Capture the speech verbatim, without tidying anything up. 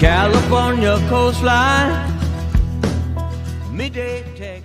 California coastline, midday tech.